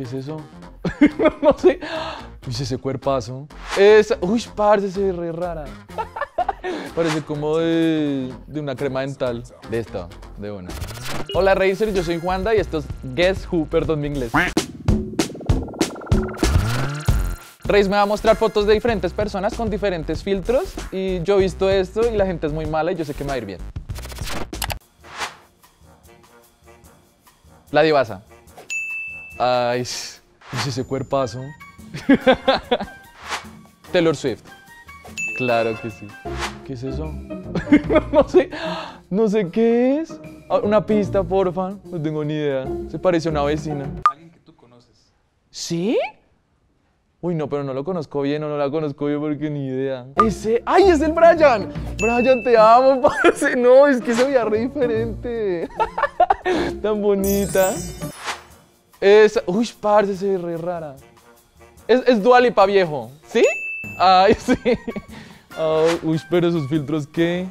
¿Qué es eso? No sé. Uy, ese cuerpazo. Esa. Uy, parce, se ve re rara. Parece como de una crema dental. Listo, de una. Hola, Razers, yo soy Juanda y esto es Guess Who, perdón mi inglés. Raze me va a mostrar fotos de diferentes personas con diferentes filtros y yo he visto esto y la gente es muy mala y yo sé que me va a ir bien. La Divaza. Ay, ese cuerpazo. Taylor Swift. Claro que sí. ¿Qué es eso? No sé qué es. Una pista, porfa. No tengo ni idea. Se parece a una vecina. Alguien que tú conoces. ¿Sí? Uy, no, pero no lo conozco bien, o no la conozco bien porque ni idea. Ese... ¡Ay, es el Brian! Brian, te amo, parce. No, es que se veía re diferente. Tan bonita. Esa... Uy, parce, se ve re rara. Es Dua Lipa viejo. ¿Sí? Ay, sí. Oh, uy, pero esos filtros, ¿qué?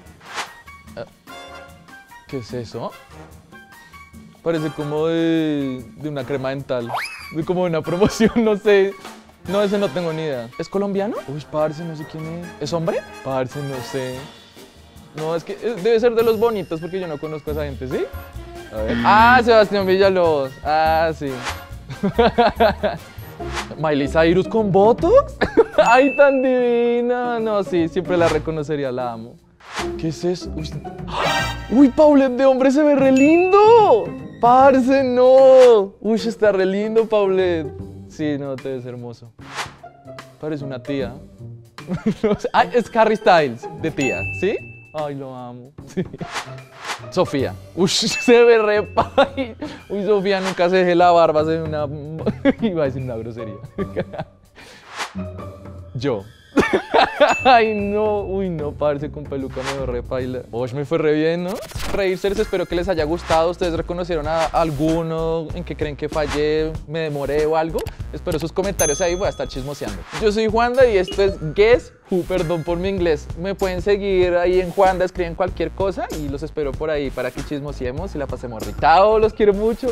¿Qué es eso? Parece como de una crema dental. Como de una promoción, no sé. No, ese no tengo ni idea. ¿Es colombiano? Uy, parce, no sé quién es. ¿Es hombre? Parce, no sé. No, es que debe ser de los bonitos porque yo no conozco a esa gente, ¿sí? A ver. Ah, Sebastián Villalobos. Ah, sí. Miley Cyrus con Botox. Ay, tan divina. No, sí, siempre la reconocería, la amo. ¿Qué es eso? Uy, uy, Paulette de hombre se ve re lindo. Parce, no. Uy, está re lindo, Paulette. Sí, no, te ves hermoso. Parece una tía. Ay, es Harry Styles de tía, ¿sí? Ay, lo amo. Sí. Sofía. Uy, se ve re pay. Uy, Sofía nunca se deje la barba, se ve una... Iba a decir una grosería. Yo. Ay, no. Uy, no, parce, con peluca me re paila. Uy, me fue re bien, ¿no? Razers, espero que les haya gustado. ¿Ustedes reconocieron a alguno en que creen que fallé, me demoré o algo? Espero sus comentarios ahí, voy a estar chismoseando. Yo soy Juanda y esto es Guess Who, perdón por mi inglés. Me pueden seguir ahí en Juanda, escriben cualquier cosa y los espero por ahí para que chismoseemos y la pasemos ritado. Los quiero mucho.